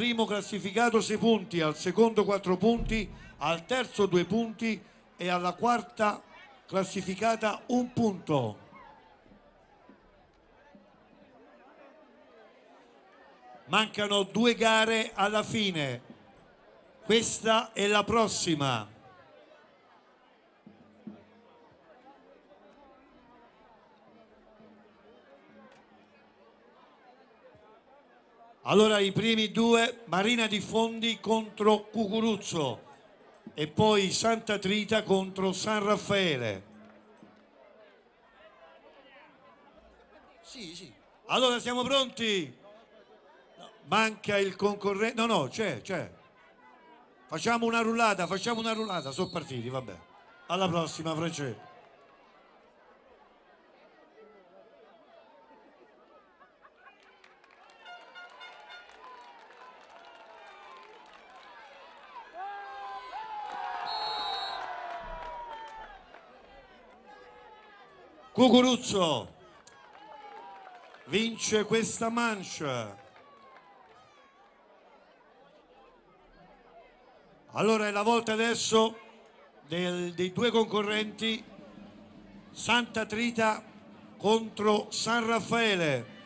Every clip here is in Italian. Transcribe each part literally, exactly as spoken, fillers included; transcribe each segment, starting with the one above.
primo classificato sei punti, al secondo quattro punti, al terzo due punti e alla quarta classificata un punto. Mancano due gare alla fine, questa e la prossima. Allora i primi due, Marina di Fondi contro Cucuruzzo e poi Santa Trinità contro San Raffaele. Sì, sì. Allora siamo pronti? Manca il concorrente, no no c'è, c'è, facciamo una rullata, facciamo una rullata, sono partiti, vabbè, alla prossima Francesco. Cucuruzzo vince questa mancia. Allora è la volta adesso del, dei due concorrenti, Santa Trinità contro San Raffaele.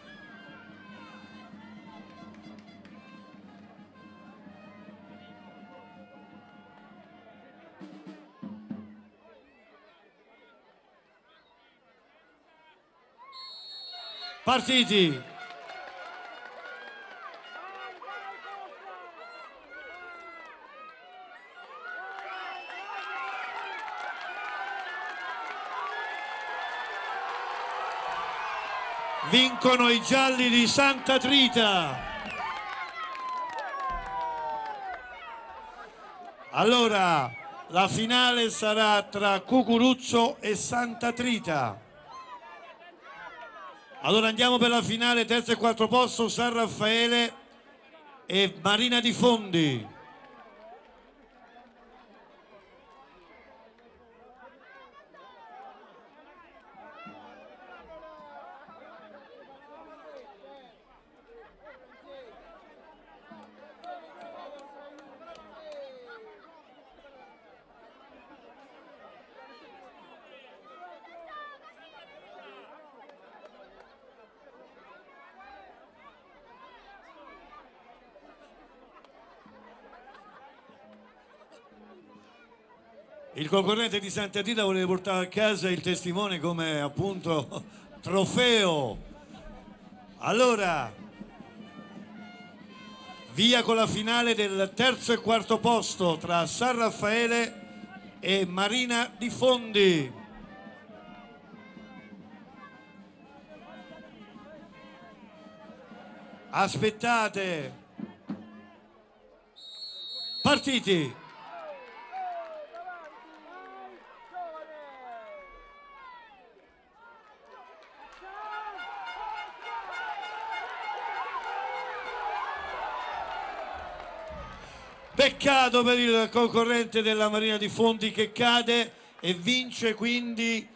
Partiti! Vincono i gialli di Santa Trinità. Allora, la finale sarà tra Cucuruzzo e Santa Trinità. Allora andiamo per la finale, terzo e quarto posto, San Raffaele e Marina di Fondi. Il concorrente di Santa Trinità voleva portare a casa il testimone come appunto trofeo. Allora, via con la finale del terzo e quarto posto tra San Raffaele e Marina di Fondi. Aspettate. Partiti. Peccato per il concorrente della Marina di Fondi che cade e vince quindi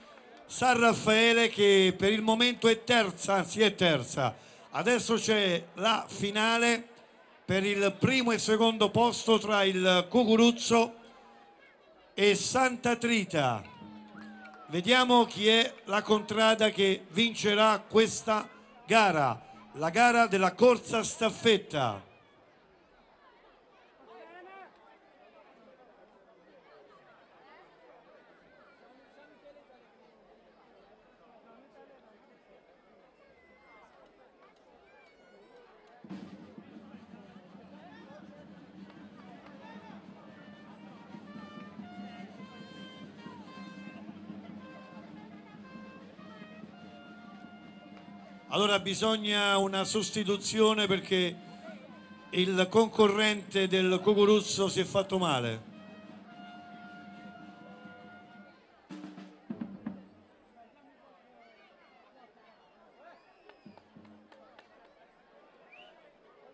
San Raffaele, che per il momento è terza, anzi è terza. Adesso c'è la finale per il primo e secondo posto tra il Cucuruzzo e Santa Trinità. Vediamo chi è la contrada che vincerà questa gara, la gara della Corsa Staffetta. Allora bisogna una sostituzione perché il concorrente del Cucuruzzo si è fatto male.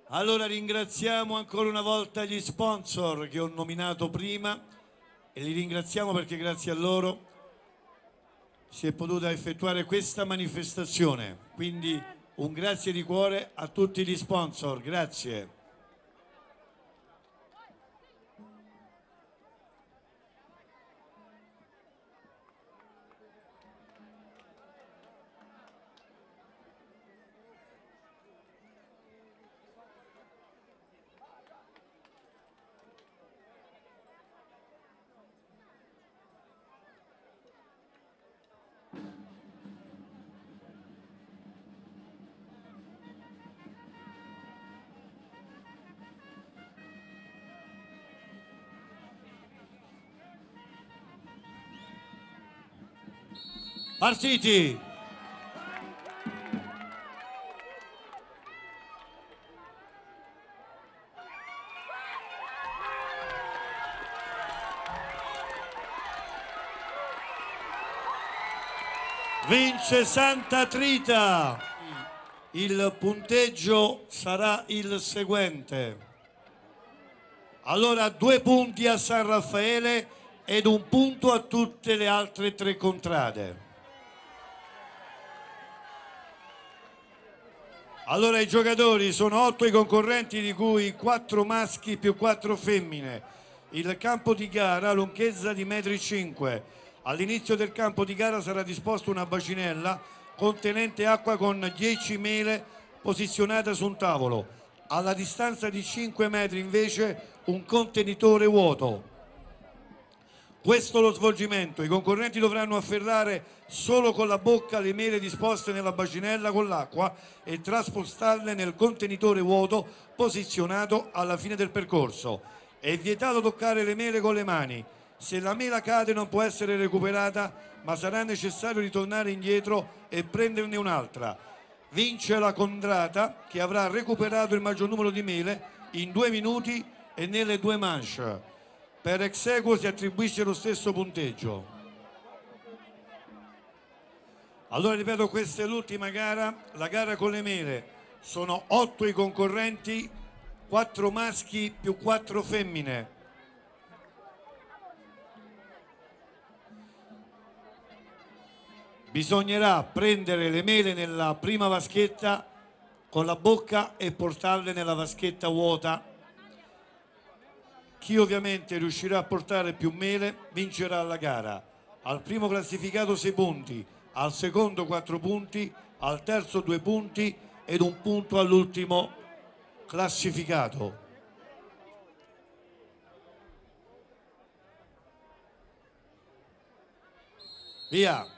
Allora ringraziamo ancora una volta gli sponsor che ho nominato prima e li ringraziamo perché grazie a loro si è potuta effettuare questa manifestazione, quindi un grazie di cuore a tutti gli sponsor, grazie. Partiti! Vince Santa Trinità. Il punteggio sarà il seguente. Allora due punti a San Raffaele ed un punto a tutte le altre tre contrade. Allora i giocatori sono otto i concorrenti, di cui quattro maschi più quattro femmine. Il campo di gara, lunghezza di uno virgola cinque metri. All'inizio del campo di gara sarà disposta una bacinella contenente acqua con dieci mele posizionata su un tavolo. Alla distanza di cinque metri invece un contenitore vuoto. Questo è lo svolgimento. I concorrenti dovranno afferrare solo con la bocca le mele disposte nella bacinella con l'acqua e trasportarle nel contenitore vuoto posizionato alla fine del percorso. È vietato toccare le mele con le mani. Se la mela cade non può essere recuperata, ma sarà necessario ritornare indietro e prenderne un'altra. Vince la contrada che avrà recuperato il maggior numero di mele in due minuti e nelle due manche. Per ex aequo si attribuisce lo stesso punteggio. Allora ripeto, questa è l'ultima gara, la gara con le mele. Sono otto i concorrenti, quattro maschi più quattro femmine. Bisognerà prendere le mele nella prima vaschetta con la bocca e portarle nella vaschetta vuota. Chi ovviamente riuscirà a portare più mele vincerà la gara. Al primo classificato sei punti, al secondo quattro punti, al terzo due punti ed un punto all'ultimo classificato. Via!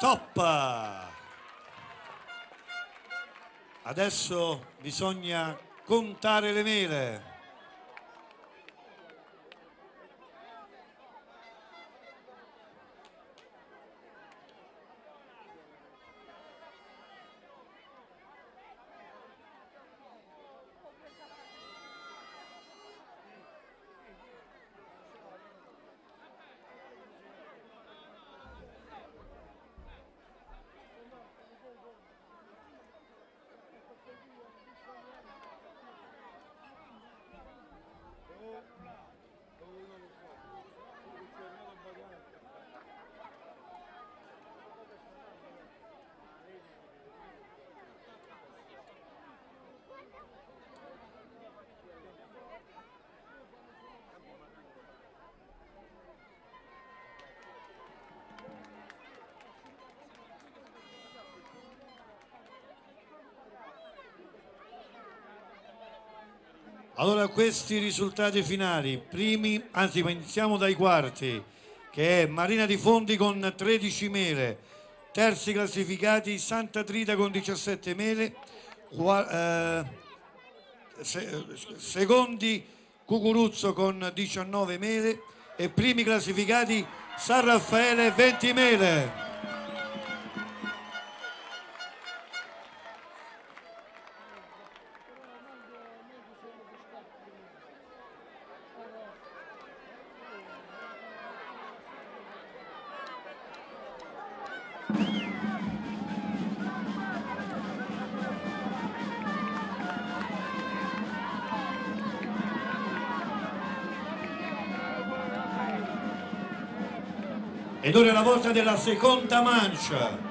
Stop! Adesso bisogna contare le mele. Allora, questi risultati finali, primi, anzi iniziamo dai quarti, che è Marina di Fondi con tredici mele, terzi classificati Santa Trinità con diciassette mele, eh, se, secondi Cucuruzzo con diciannove mele e primi classificati San Raffaele venti mele. Ed ora è la volta della seconda mancia.